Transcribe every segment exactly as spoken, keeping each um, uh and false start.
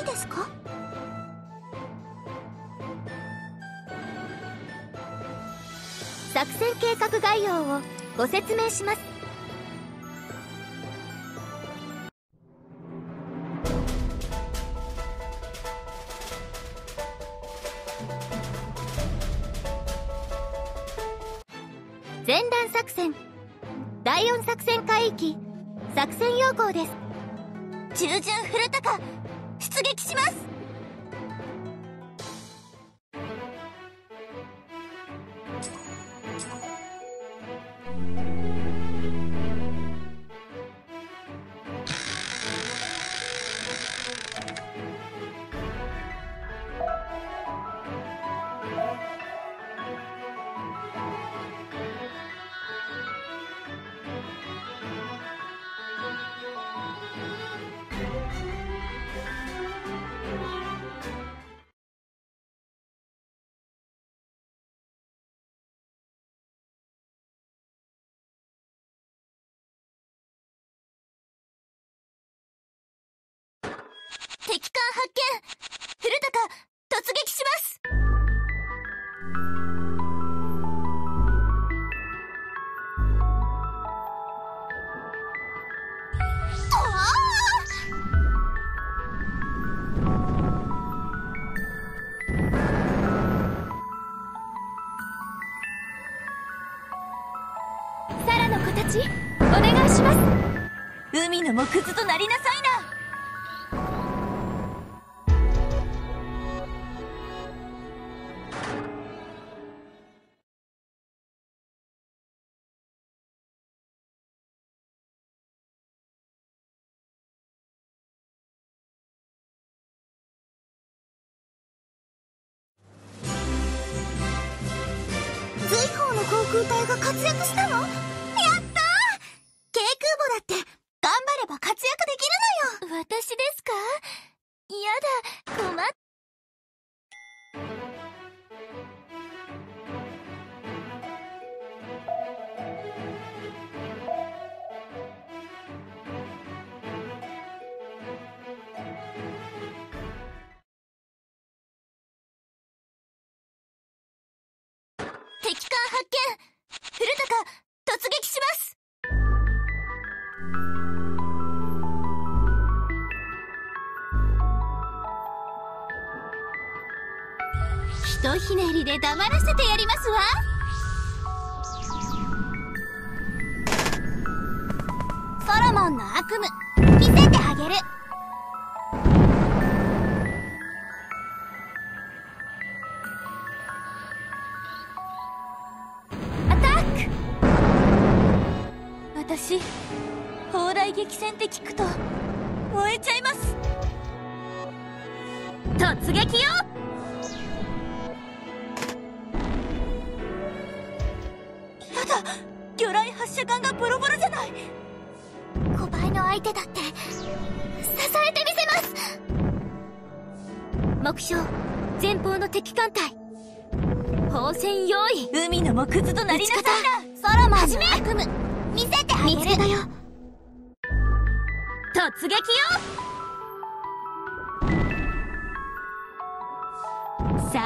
ないですか？作戦計画概要をご説明します。前段作戦だいよん作戦海域作戦要項です。従順古高出撃します。敵艦発見、古高突撃します。サラの子たち、お願いします。海の藻くずとなりなさいな。航空隊が活躍したの？やったー！軽空母だって頑張れば活躍できるのよ。私ですか？やだ、困っ。敵艦発見、古高突撃します。ひとひねりで黙らせてやりますわ。ソロモンの悪夢見せてあげる。私、蓬莱激戦って聞くと燃えちゃいます。突撃よ。やだ、魚雷発射管がボロボロじゃない。ごばいの相手だって支えてみせます。目標、前方の敵艦隊。砲戦用意。海の藻くずとなりなさいな。ソロモンの悪夢見せてあげる。見つけたよ。突撃よ。さあ、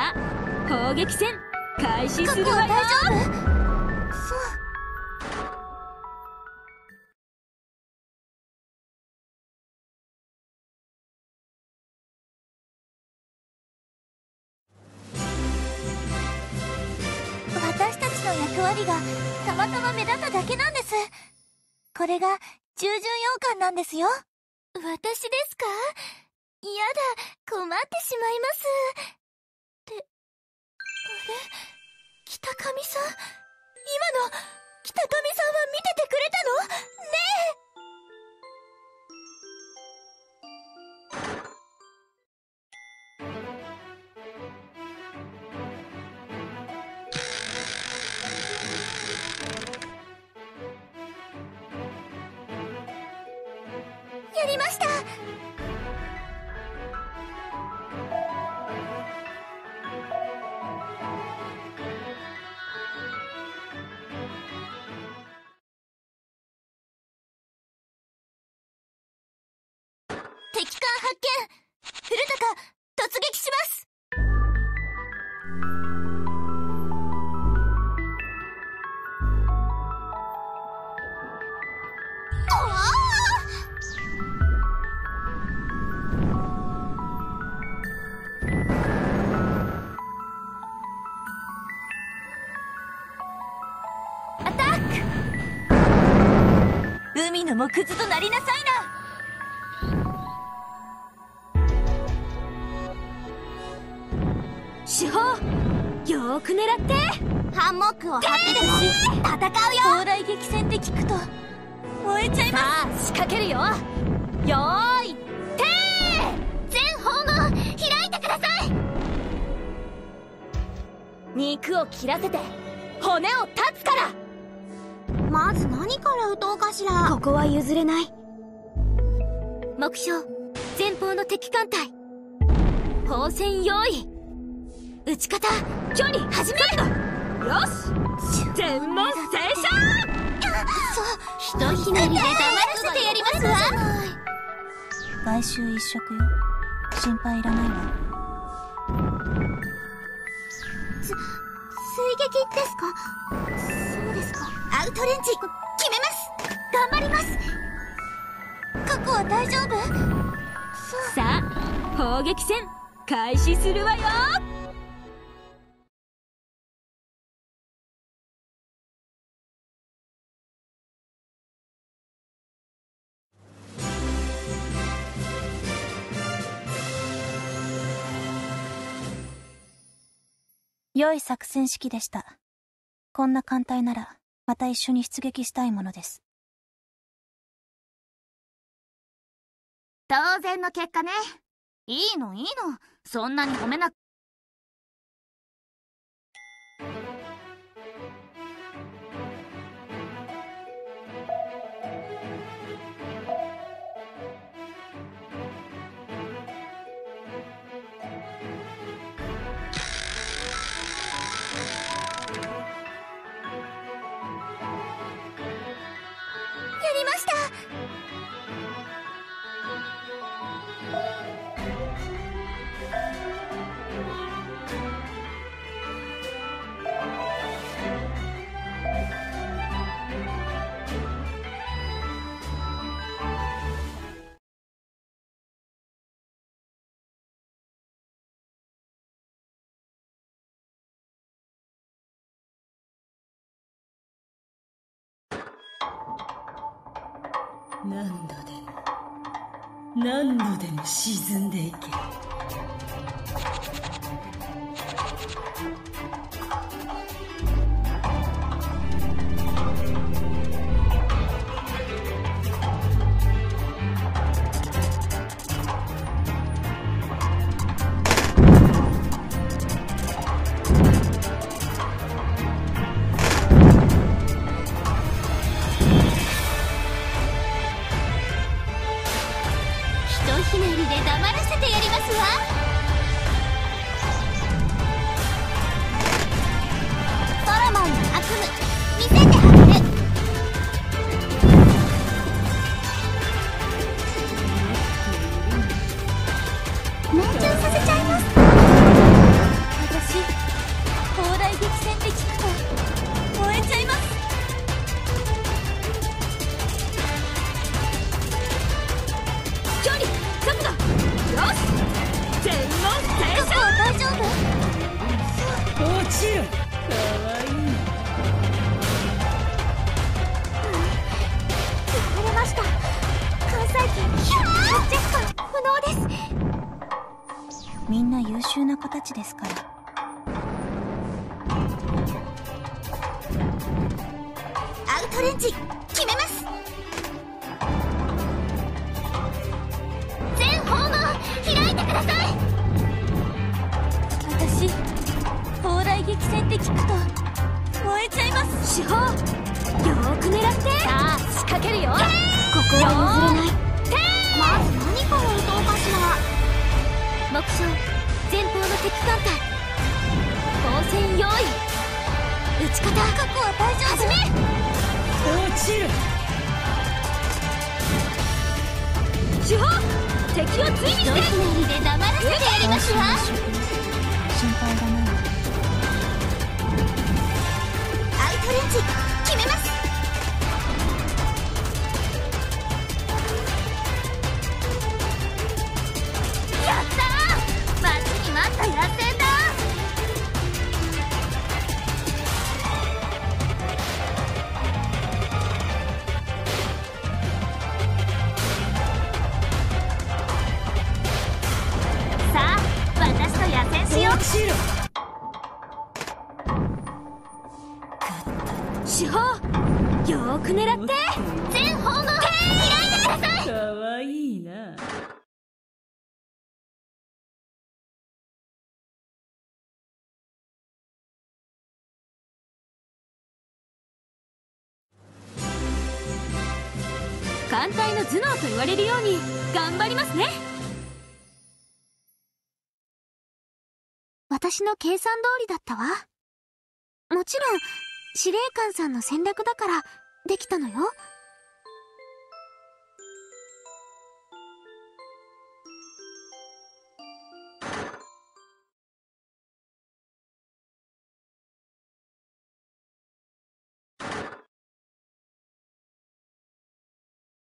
砲撃戦開始するわよ。大丈夫？そう、私たちの役割がたまたま目立っただけなんです。これが従順洋館なんですよ。私ですか？やだ、困ってしまいます。ってあれ、北上さん、今の北上さんは見ててくれたのねえ。やりました。敵艦発見、古高、突撃します。アタック！海の藻くずとなりなさいな。主砲、よーく狙ってハンモックを張ってでも戦うよ。高麗激戦って聞くと燃えちゃいます。さあ仕掛けるよ。よーいてー、全方門開いてください。肉を切らせて骨を断つから。まず何から撃とうかしら。ここは譲れない。目標、前方の敵艦隊。砲戦用意。打ち方、距離、始めるの。よし、全問正勝。ひとひねりで黙らせてやりますわ。外周一色よ、心配いらないわ。す、追撃ですか。そうですか。アウトレンジ、決めます。頑張ります。過去は大丈夫。そうさあ、砲撃戦開始するわよ。良い作戦式でした。こんな艦隊なら、また一緒に出撃したいものです。当然の結果ね。いいのいいの。そんなに褒めなく。何度でも何度でも沈んでいけ。みんな優秀な子たちですから。アウトレンジ、決めます。全方門開いてください。私、砲雷撃戦って聞くと燃えちゃいます。主砲、よーく狙って。さあ、仕掛けるよ。ここは譲れない。まず何から撃とうかしら。目標、前方の敵艦隊。防戦用意。撃ち方、過去は大丈夫。始め。落ちる。主砲。敵をついにしてひねりで黙らせてやりますわ。心配だな。アウトレンジ決めます。やったー、待ちに待ったやってんだ。四方よーく狙って全方向開いてください。かわいいな。艦隊の頭脳と言われるように頑張りますね。私の計算通りだったわ。もちろん司令官さんの戦略だからできたのよ。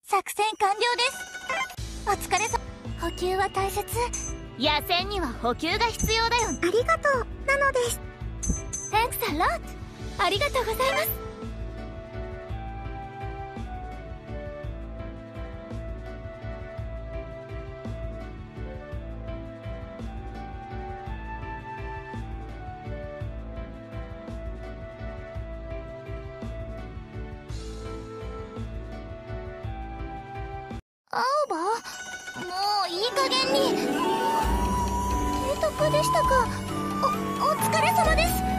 作戦完了です。お疲れさ。補給は大切。野戦には補給が必要だよ。ありがとうなのです。 Thanks a lot。ありがとうございます。青葉、もういい加減に。提督でしたか。おお疲れ様です。